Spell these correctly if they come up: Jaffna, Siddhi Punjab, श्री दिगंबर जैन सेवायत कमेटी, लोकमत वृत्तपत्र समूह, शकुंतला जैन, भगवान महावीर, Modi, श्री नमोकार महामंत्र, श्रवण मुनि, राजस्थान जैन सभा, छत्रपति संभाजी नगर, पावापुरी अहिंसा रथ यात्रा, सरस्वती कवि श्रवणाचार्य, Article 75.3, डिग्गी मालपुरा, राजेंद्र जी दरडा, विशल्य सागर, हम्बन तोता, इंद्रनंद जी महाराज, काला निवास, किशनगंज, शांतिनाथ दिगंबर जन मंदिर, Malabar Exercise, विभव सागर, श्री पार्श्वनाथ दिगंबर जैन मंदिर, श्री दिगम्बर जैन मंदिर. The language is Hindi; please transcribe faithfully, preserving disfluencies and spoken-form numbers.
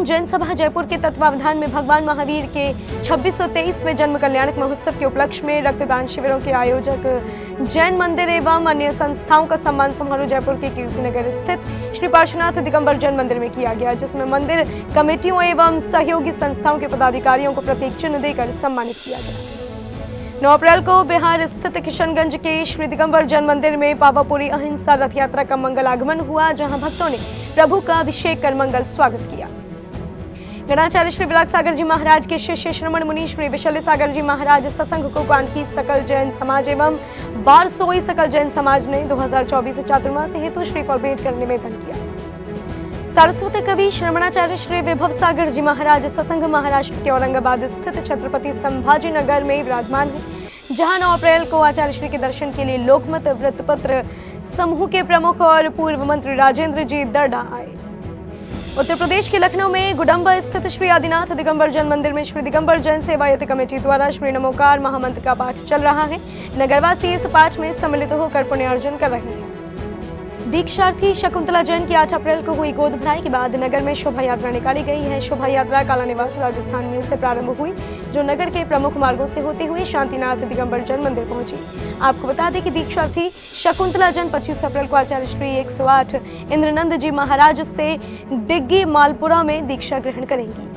राजस्थान जैन सभा जयपुर के तत्वावधान में भगवान महावीर के छब्बीस सौ तेईसवें जन्म कल्याणक महोत्सव के उपलक्ष्य में रक्तदान शिविरों के आयोजक जैन मंदिर एवं अन्य संस्थाओं का सम्मान समारोह जयपुर के कीर्तिनगर स्थित श्री पार्श्वनाथ दिगंबर जैन मंदिर में किया गया, जिसमें मंदिर कमेटियों एवं सहयोगी संस्थाओं के पदाधिकारियों को प्रतीक चिन्ह देकर सम्मानित किया गया। नौ अप्रैल को बिहार स्थित किशनगंज के श्री दिगम्बर जैन मंदिर में पावापुरी अहिंसा रथ यात्रा का मंगल आगमन हुआ, जहां भक्तों ने प्रभु का अभिषेक कर मंगल स्वागत किया। गणाचार्य श्री विभव सागर जी महाराज के शिष्य श्रवण मुनि श्री विशल्य सागर जी महाराज ससंघ को कांड की सकल जैन समाज एवं बार सोई सकल जैन समाज ने दो हजार चौबीस चातुर्मास हेतु श्रीफल भेंट कर निवेदन किया। सरस्वती कवि श्रवणाचार्य श्री विभव सागर जी महाराज ससंघ महाराष्ट्र के औरंगाबाद स्थित छत्रपति संभाजी नगर में विराजमान है, जहां नौ अप्रैल को आचार्य श्री के दर्शन के लिए लोकमत वृत्तपत्र समूह के प्रमुख और पूर्व मंत्री राजेंद्र जी दरडा आए। उत्तर प्रदेश के लखनऊ में गुडम्बा स्थित श्री आदिनाथ दिगंबर जन मंदिर में श्री दिगंबर जैन सेवायत कमेटी द्वारा श्री नमोकार महामंत्र का पाठ चल रहा है। नगरवासी इस पाठ में सम्मिलित होकर पुण्यार्जन कर रहे हैं। दीक्षार्थी शकुंतला जैन की आठ अप्रैल को हुई गोद भराई के बाद नगर में शोभा यात्रा निकाली गई है। शोभा यात्रा काला निवास राजस्थान मिल से प्रारंभ हुई, जो नगर के प्रमुख मार्गों से होते हुए शांतिनाथ दिगंबर जन मंदिर पहुंची। आपको बता दें कि दीक्षार्थी शकुंतला जैन पच्चीस अप्रैल को आचार्य श्री एक सौ आठ इंद्रनंद जी महाराज से डिग्गी मालपुरा में दीक्षा ग्रहण करेंगी।